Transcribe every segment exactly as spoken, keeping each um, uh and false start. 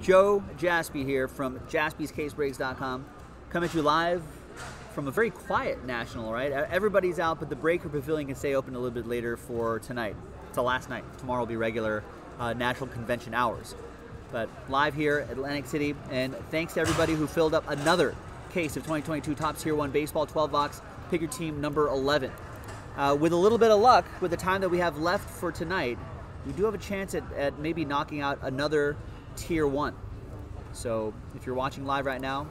Joe Jaspy here from Jaspys Case Breaks dot com, coming to you live from a very quiet national, right? Everybody's out, but the Breaker Pavilion can stay open a little bit later for tonight. It's the last night. Tomorrow will be regular uh, national convention hours. But live here, Atlantic City, and thanks to everybody who filled up another case of twenty twenty-two Top Tier One Baseball twelve box, pick your team number eleven. Uh, with a little bit of luck, with the time that we have left for tonight, we do have a chance at, at maybe knocking out another Tier One. So if you're watching live right now,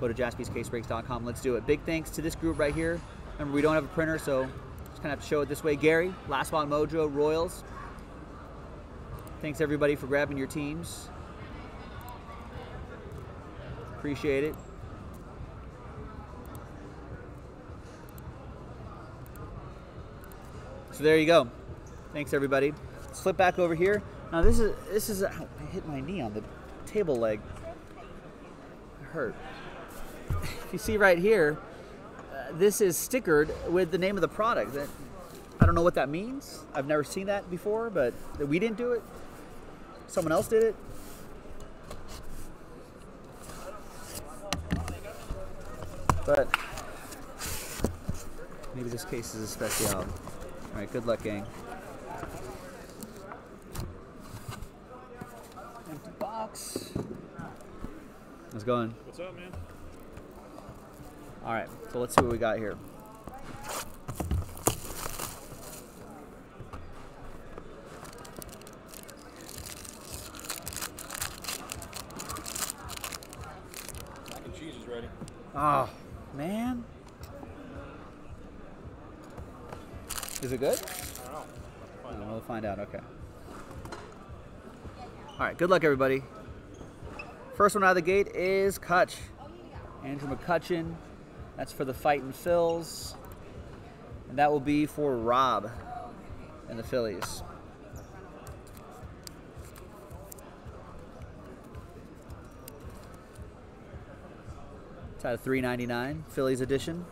go to Jaspys Case Breaks dot com. Let's do it. Big thanks to this group right here. Remember, we don't have a printer, so just kind of have to show it this way. Gary, Last Spot Mojo, Royals. Thanks everybody for grabbing your teams. Appreciate it. So there you go. Thanks everybody. Let's flip back over here. Now this is, this is, oh, I hit my knee on the table leg. It hurt. If you see right here, uh, this is stickered with the name of the product. That, I don't know what that means. I've never seen that before, but we didn't do it. Someone else did it. But maybe this case is a special. All right, good luck, gang. Box. How's it going? What's up, man? All right, so let's see what we got here. Mac and cheese is ready. Oh, man. Is it good? I don't know. We'll find out. Okay. All right, good luck, everybody. First one out of the gate is Kutch. Andrew McCutcheon. That's for the Fightin' Phils. And that will be for Rob and the Phillies. It's out of three ninety-nine, Phillies edition.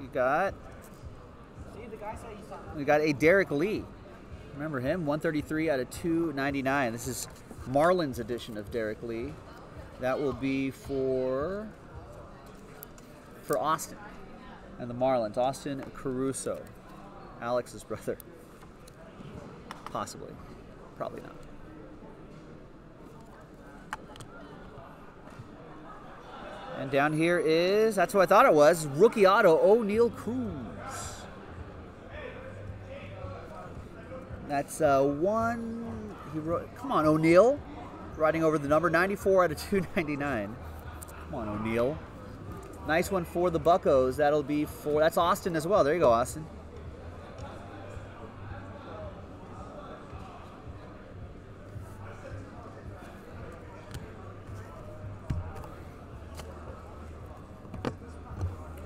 We got, we got a Derek Lee. Remember him, one thirty-three out of two ninety-nine. This is Marlins edition of Derek Lee. That will be for for Austin and the Marlins. Austin Caruso, Alex's brother. Possibly, probably not. And down here is, that's who I thought it was, rookie auto, Oneil Cruz. That's uh, one, he wrote, come on, Oneil. Riding over the number, ninety-four out of two ninety-nine. Come on, Oneil. Nice one for the Buccos. That'll be for, that's Austin as well. There you go, Austin.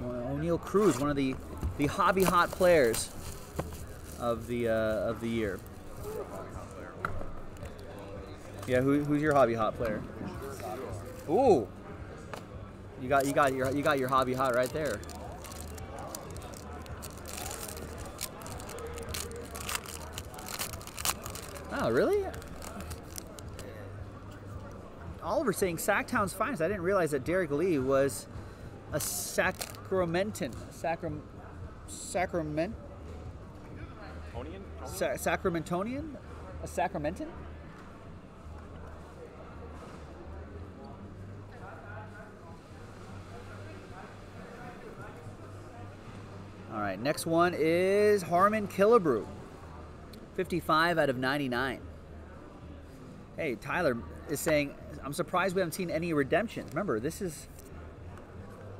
Oneil Cruz, one of the, the hobby hot players of the uh, of the year. Yeah, who, who's your hobby hot player? Ooh, you got you got your you got your hobby hot right there. Oh, really? Oliver saying Sactown's finest. I didn't realize that Derek Lee was a Sacramentan. Sacram Sacrament. Sa Sacramentonian? A Sacramentan? All right, next one is Harmon Killebrew. fifty-five out of ninety-nine. Hey, Tyler is saying, I'm surprised we haven't seen any redemptions. Remember, this is,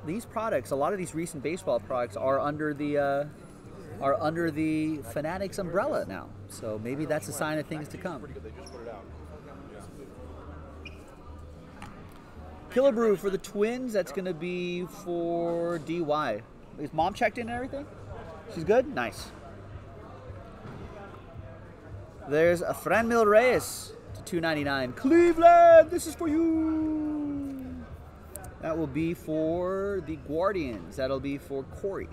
these products, a lot of these recent baseball products are under the, uh, are under the Fanatics umbrella now. So maybe that's a sign of things to come. Killebrew for the Twins. That's going to be for D Y. Is mom checked in and everything? She's good? Nice. There's a Franmil Reyes to two ninety-nine. Cleveland, this is for you. That will be for the Guardians. That'll be for Corey.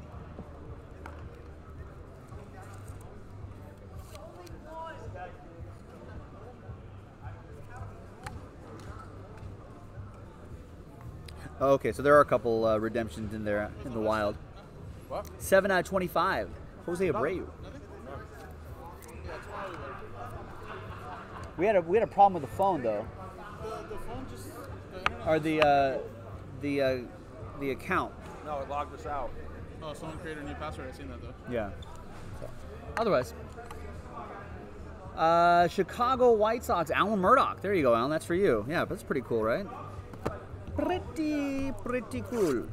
Oh, okay, so there are a couple uh, redemptions in there in the wild. What? seven out of twenty-five. Jose Abreu. We had a we had a problem with the phone though. The, the phone just. The or the uh, the uh, the account. No, it logged us out. Oh, someone created a new password. I've seen that though. Yeah. So. Otherwise. Uh, Chicago White Sox, Allen Murdock. There you go, Allen. That's for you. Yeah, that's pretty cool, right? Pretty, pretty cool.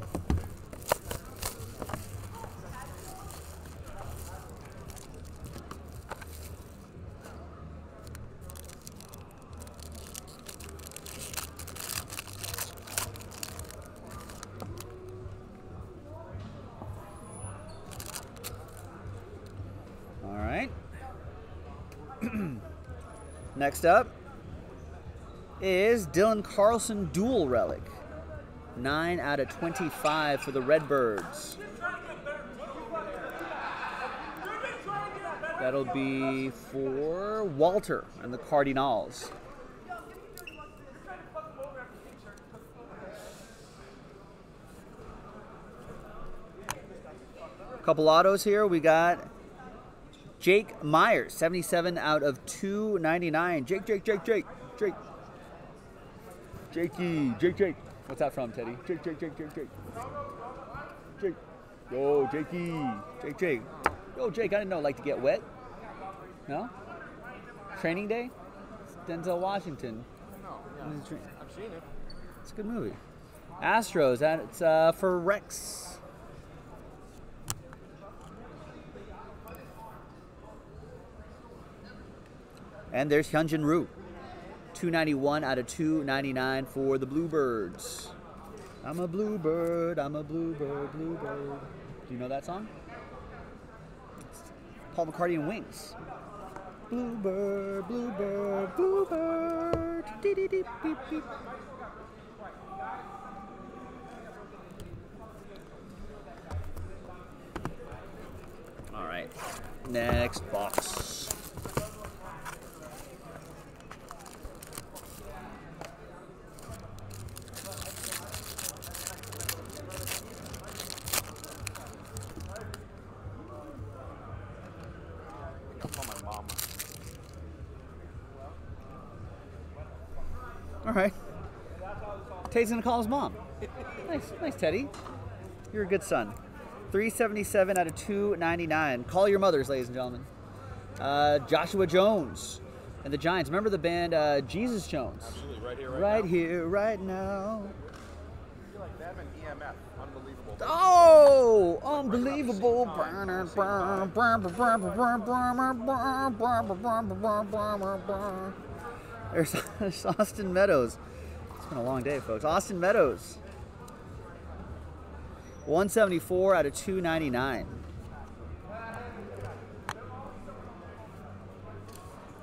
Next up is Dylan Carlson Dual Relic. nine out of twenty-five for the Redbirds. That'll be for Walter and the Cardinals. A couple autos here. We got Jake Myers, seventy-seven out of two ninety-nine. Jake, Jake, Jake, Jake, Jake. Jakey, Jake, Jake. What's that from, Teddy? Jake, Jake, Jake, Jake, Jake. Jake. Yo, Jakey. Jake, Jake. Yo, Jake, I didn't know like to get wet. No? Training Day? It's Denzel Washington. No, yeah. I've seen it. It's a good movie. Astros, that's uh, for Rex. And there's Hyunjin Ryu, two ninety-one out of two ninety-nine for the Bluebirds. I'm a bluebird, I'm a bluebird, bluebird. Do you know that song? It's Paul McCartney and Wings. Bluebird, bluebird, bluebird. Dee dee dee beep beep. All right, next box. All right. Teddy's gonna call his mom. Nice, nice, Teddy. You're a good son. three seventy-seven out of two ninety-nine. Call your mothers, ladies and gentlemen. Uh, Joshua Jones and the Giants. Remember the band uh, Jesus Jones? Absolutely, right here, right, right now. Right here, right now. I feel like that and E M F. Unbelievable. Oh, unbelievable. Burner. There's Austin Meadows. It's been a long day, folks. Austin Meadows. one seventy-four out of two ninety-nine.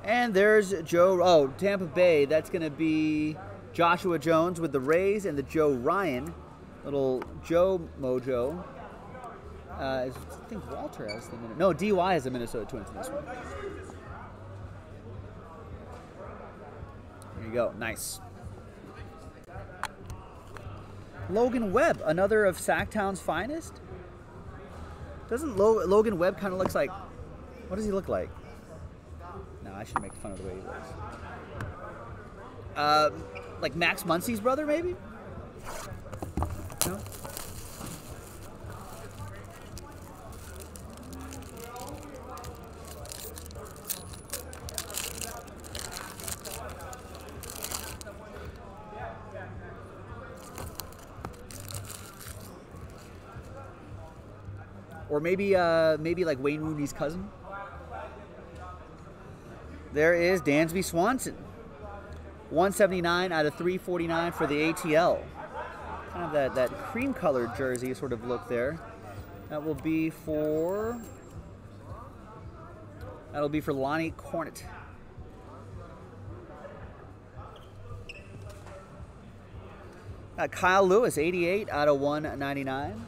And there's Joe, oh, Tampa Bay. That's going to be Joshua Jones with the Rays and the Joe Ryan. Little Joe Mojo. Uh, I think Walter has the Minnesota. No, D Y has the Minnesota Twins in this one. There you go. Nice. Logan Webb, another of Sacktown's finest. Doesn't Lo Logan Webb kind of looks like... What does he look like? No, I should make fun of the way he looks. Uh, like Max Muncy's brother, maybe? No? Or maybe, uh, maybe like Wayne Rooney's cousin. There is Dansby Swanson, one seventy-nine out of three forty-nine for the A T L. Kind of that that cream-colored jersey sort of look there. That will be for. That'll be for Lonnie Cornett. Uh, Kyle Lewis, eighty-eight out of one ninety-nine.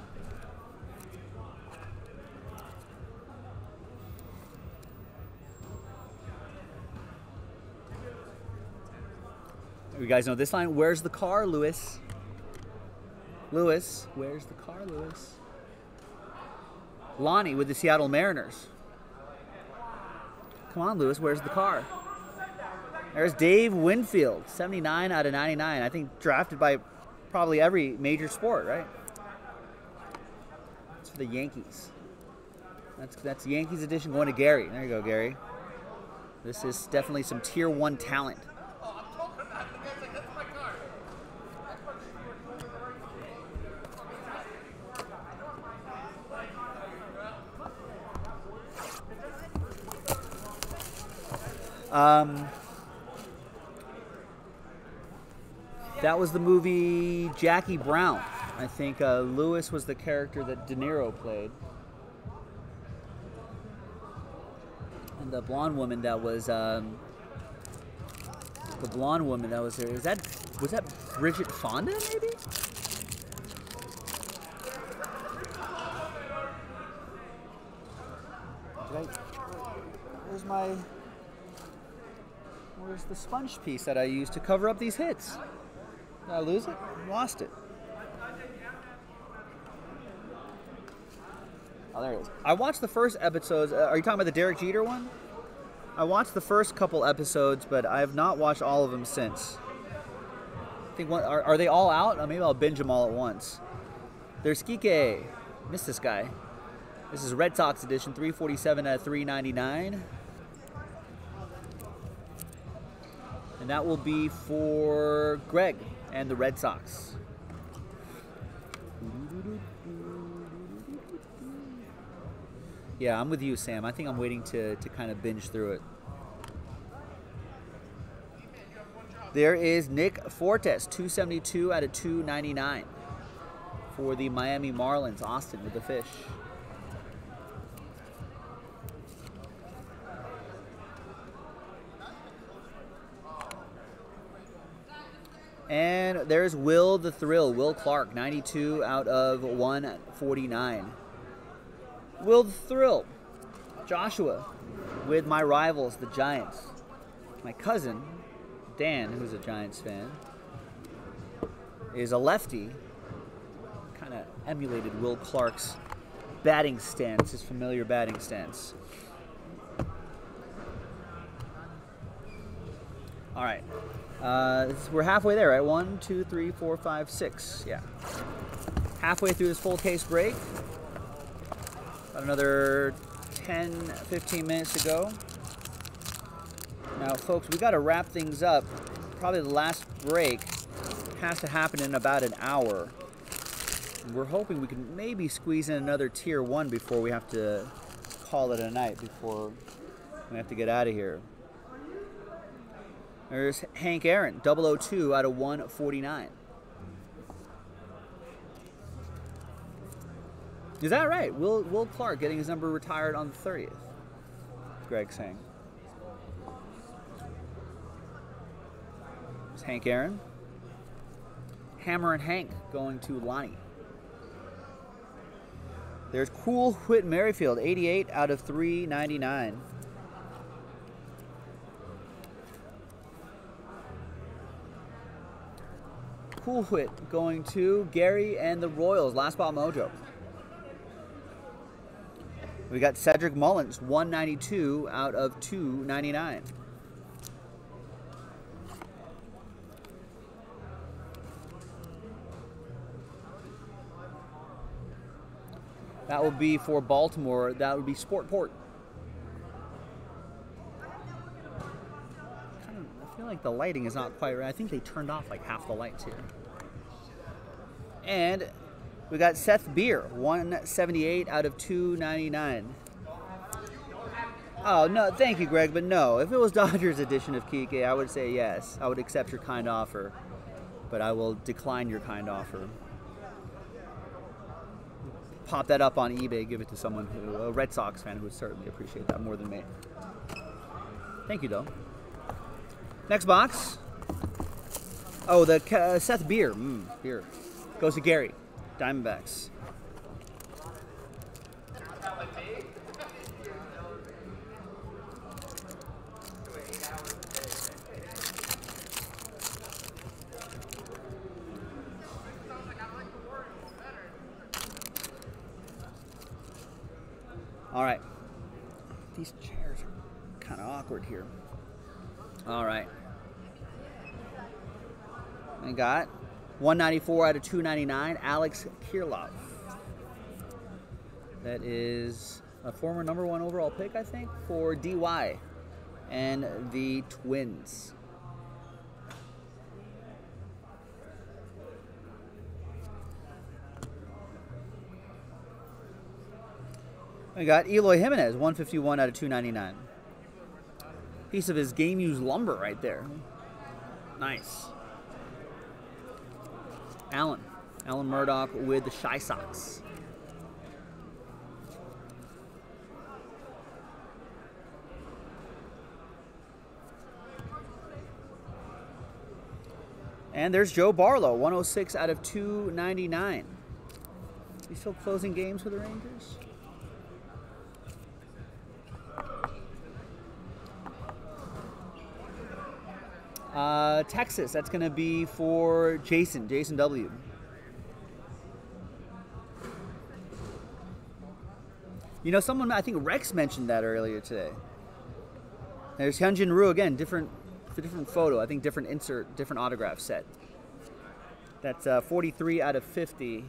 You guys know this line. Where's the car, Lewis? Lewis. Where's the car, Lewis? Lonnie with the Seattle Mariners. Come on, Lewis. Where's the car? There's Dave Winfield, seventy-nine out of ninety-nine. I think drafted by probably every major sport, right? It's for the Yankees. That's that's Yankees edition going to Gary. There you go, Gary. This is definitely some tier one talent. Um, that was the movie Jackie Brown. I think uh, Lewis was the character that De Niro played. And the blonde woman that was um, the blonde woman that was there. Is that was that Bridget Fonda maybe? Did I, where's my Where's the sponge piece that I used to cover up these hits? Did I lose it? Lost it. Oh, there it is. I watched the first episodes. Uh, are you talking about the Derek Jeter one? I watched the first couple episodes, but I have not watched all of them since. I think one, are, are they all out? Or maybe I'll binge them all at once. There's Kike. Missed this guy. This is Red Sox edition, three forty-seven out of three ninety-nine. And that will be for Greg and the Red Sox. Yeah, I'm with you, Sam. I think I'm waiting to, to kind of binge through it. There is Nick Fortes, two seventy-two out of two ninety-nine for the Miami Marlins. Austin with the fish. And there's Will the Thrill, Will Clark, ninety-two out of one forty-nine. Will the Thrill, Joshua, with my rivals, the Giants. My cousin, Dan, who's a Giants fan, is a lefty. Kind of emulated Will Clark's batting stance, his familiar batting stance. All right. Uh, we're halfway there, right? One, two, three, four, five, six. Yeah. Halfway through this full case break. About another ten, fifteen minutes to go. Now, folks, we got to wrap things up. Probably the last break has to happen in about an hour. And we're hoping we can maybe squeeze in another tier one before we have to call it a night, before we have to get out of here. There's Hank Aaron, double oh two out of one forty-nine. Is that right? Will Will Clark getting his number retired on the thirtieth, Greg saying. There's Hank Aaron. Hammer and Hank going to Lonnie. There's cool Whit Merrifield, eighty-eight out of three ninety-nine. Cool Whit going to Gary and the Royals. Last ball mojo. We got Cedric Mullins, one ninety-two out of two ninety-nine. That will be for Baltimore. That would be Sportport. I feel like the lighting is not quite right. I think they turned off like half the lights here. And we got Seth Beer, one seventy-eight out of two ninety-nine. Oh, no, thank you, Greg, but no. If it was Dodgers edition of Kike, I would say yes. I would accept your kind offer, but I will decline your kind offer. Pop that up on eBay, give it to someone who, a Red Sox fan, who would certainly appreciate that more than me. Thank you, though. Next box. Oh, the uh, Seth Beer. Mm, beer. Goes to Gary. Diamondbacks. All right. These chairs are kind of awkward here. All right. I got one ninety-four out of two ninety-nine, Alex Kiriloff. That is a former number one overall pick, I think, for D Y and the Twins. We got Eloy Jimenez, one fifty-one out of two ninety-nine. Piece of his game-used lumber right there. Nice. Allen. Allen Murdock with the Shy Sox. And there's Joe Barlow, one oh six out of two ninety-nine. You still closing games for the Rangers? Uh, Texas, that's going to be for Jason, Jason W. You know, someone, I think Rex mentioned that earlier today. There's Hyunjin Ryu again, different, different photo, I think different insert, different autograph set. That's uh, forty-three out of fifty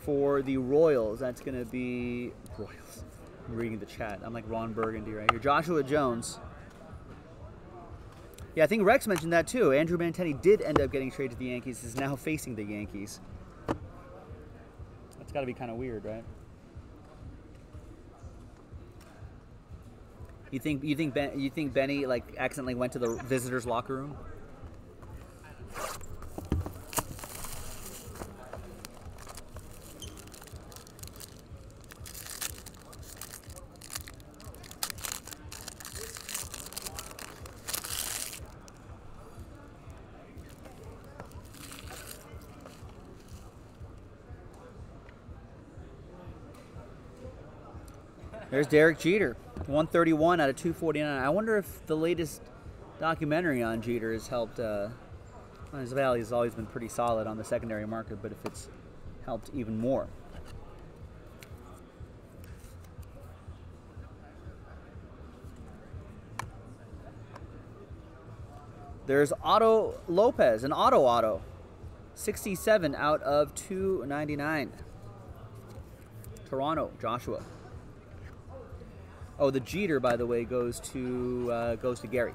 for the Royals. That's going to be, Royals, I'm reading the chat. I'm like Ron Burgundy right here. Joshua Jones. Yeah, I think Rex mentioned that too. Andrew Benintendi did end up getting traded to the Yankees, is now facing the Yankees. That's got to be kind of weird, right? You think you think Ben, you think Benny like accidentally went to the visitors' locker room? There's Derek Jeter, one thirty-one out of two forty-nine. I wonder if the latest documentary on Jeter has helped. Uh, well, his value has always been pretty solid on the secondary market, but if it's helped even more. There's Otto Lopez, an Otto Otto, sixty-seven out of two ninety-nine. Toronto, Joshua. Oh, the Jeter, by the way, goes to uh, goes to Gary.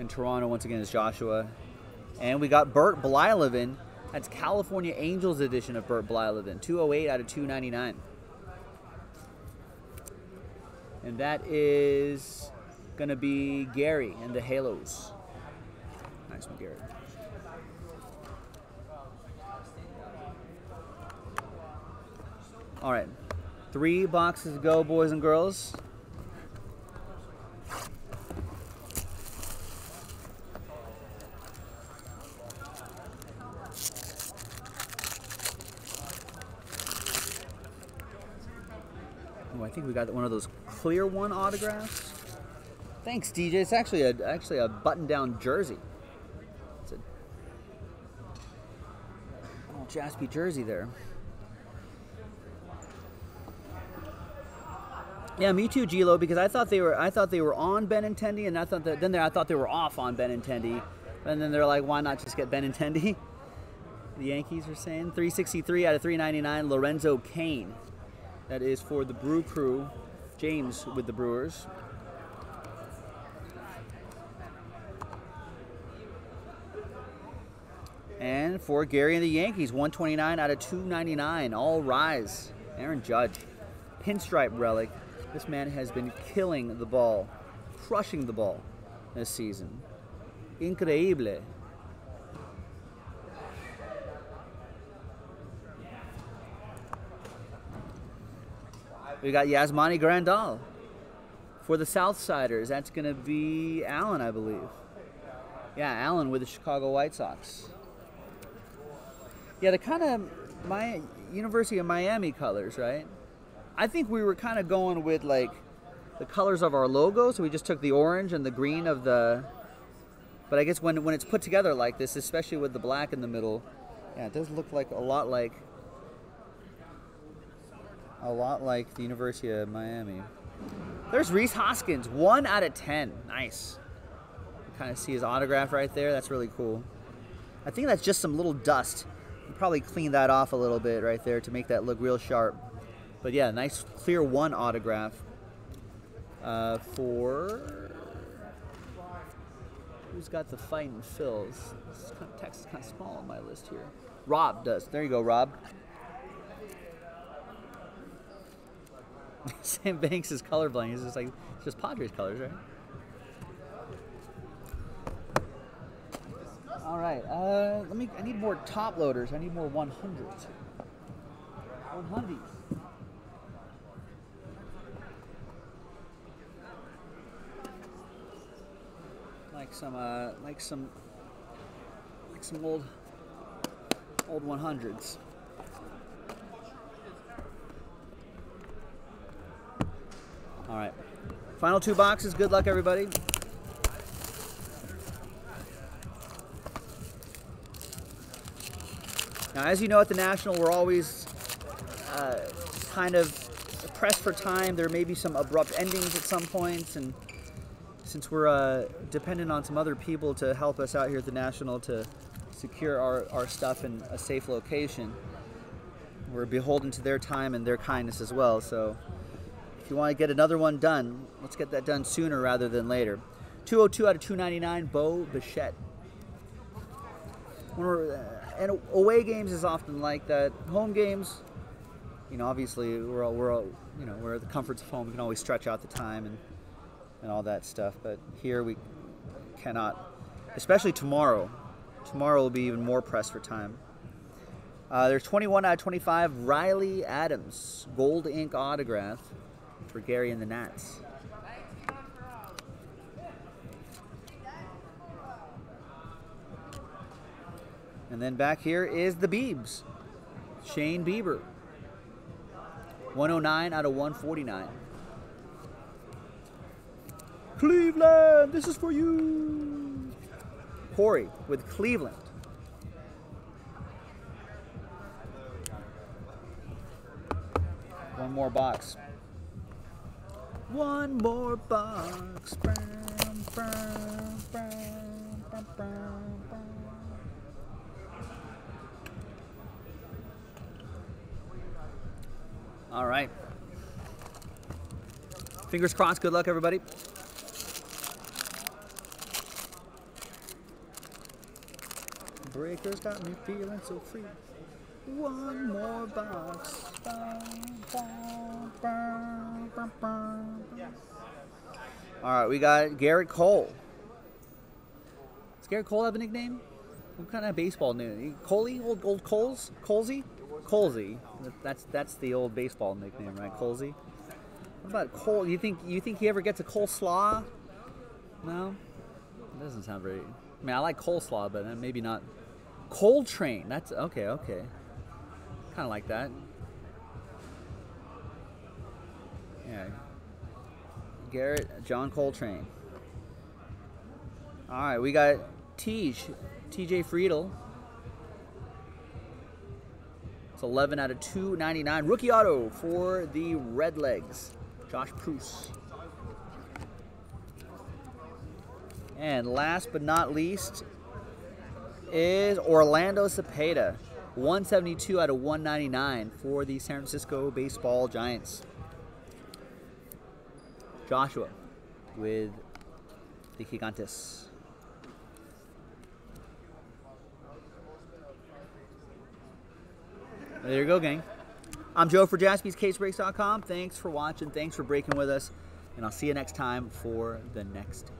And Toronto once again is Joshua, and we got Burt Blyleven. That's California Angels edition of Burt Blyleven, two oh eight out of two ninety-nine. And that is gonna be Gary and the Halos. Nice one, Gary. All right, three boxes to go, boys and girls. Oh, I think we got one of those clear one autographs. Thanks, D J. It's actually a actually a button-down jersey. It's a oh, Jaspy jersey there. Yeah, me too, Gilo. Because I thought they were, I thought they were on Benintendi, and I thought that then they, I thought they were off on Benintendi, and then they're like, why not just get Benintendi? The Yankees were saying three sixty-three out of three ninety-nine. Lorenzo Cain, that is for the Brew Crew. James with the Brewers. And for Gary and the Yankees, one twenty-nine out of two ninety-nine. All rise. Aaron Judge, pinstripe relic. This man has been killing the ball, crushing the ball this season. Increíble. We got Yasmani Grandal for the Southsiders. That's going to be Allen, I believe. Yeah, Allen with the Chicago White Sox. Yeah, they're kind of my University of Miami colors, right? I think we were kind of going with like the colors of our logo, so we just took the orange and the green of the. But I guess when when it's put together like this, especially with the black in the middle, Yeah, it does look like a lot like a lot like the University of Miami. There's Rhys Hoskins, one out of ten. Nice. You kind of see his autograph right there. That's really cool. I think that's just some little dust. You probably clean that off a little bit right there to make that look real sharp. But yeah, nice clear one autograph uh, for. Who's got the fighting fills? This kind of text is kind of small on my list here. Rob does. There you go, Rob. Sam Banks is colorblind. He's just like, it's just Padres colors, right? All right. Uh, let me. I need more top loaders. I need more one hundreds. one hundreds. Like some, uh, like some, like some old, old one hundreds. All right, final two boxes. Good luck, everybody. Now, as you know, at the National, we're always uh, kind of pressed for time. There may be some abrupt endings at some points, and since we're uh, dependent on some other people to help us out here at the National to secure our, our stuff in a safe location, we're beholden to their time and their kindness as well. So if you want to get another one done, let's get that done sooner rather than later. two oh two out of two ninety-nine, Bo Bichette. When we're, uh, and away games is often like that. Home games, you know, obviously we're all, we're all, you know, we're at the comforts of home. We can always stretch out the time and and all that stuff, but here we cannot, especially tomorrow. Tomorrow will be even more pressed for time. Uh, there's twenty-one out of twenty-five, Riley Adams, gold ink autograph for Gary and the Nats. And then back here is the Biebs, Shane Bieber, one oh nine out of one forty-nine. Cleveland, this is for you. Corey with Cleveland. One more box. One more box. All right. Fingers crossed. Good luck, everybody. Breakers got me feeling so free. One more box. All right, we got Garrett Cole. Does Garrett Cole have a nickname? What kind of baseball name? Coley? Old old Coles? Colesy? Colesy. That's that's the old baseball nickname, right? Colesy. What about Cole? You think you think he ever gets a coleslaw? No. That doesn't sound very. I mean, I like coleslaw, but maybe not. Coltrane. That's okay, okay. Kind of like that. Yeah. Garrett, John Coltrane. All right, we got Tej, T J Friedel. It's eleven out of two ninety-nine. Rookie auto for the Redlegs, Josh Preuss. And last but not least is Orlando Cepeda, one seventy-two out of one ninety-nine for the San Francisco Baseball Giants. Joshua with the Gigantes. There you go, gang. I'm Joe for Jaspys Case Breaks dot com. Thanks for watching. Thanks for breaking with us. And I'll see you next time for the next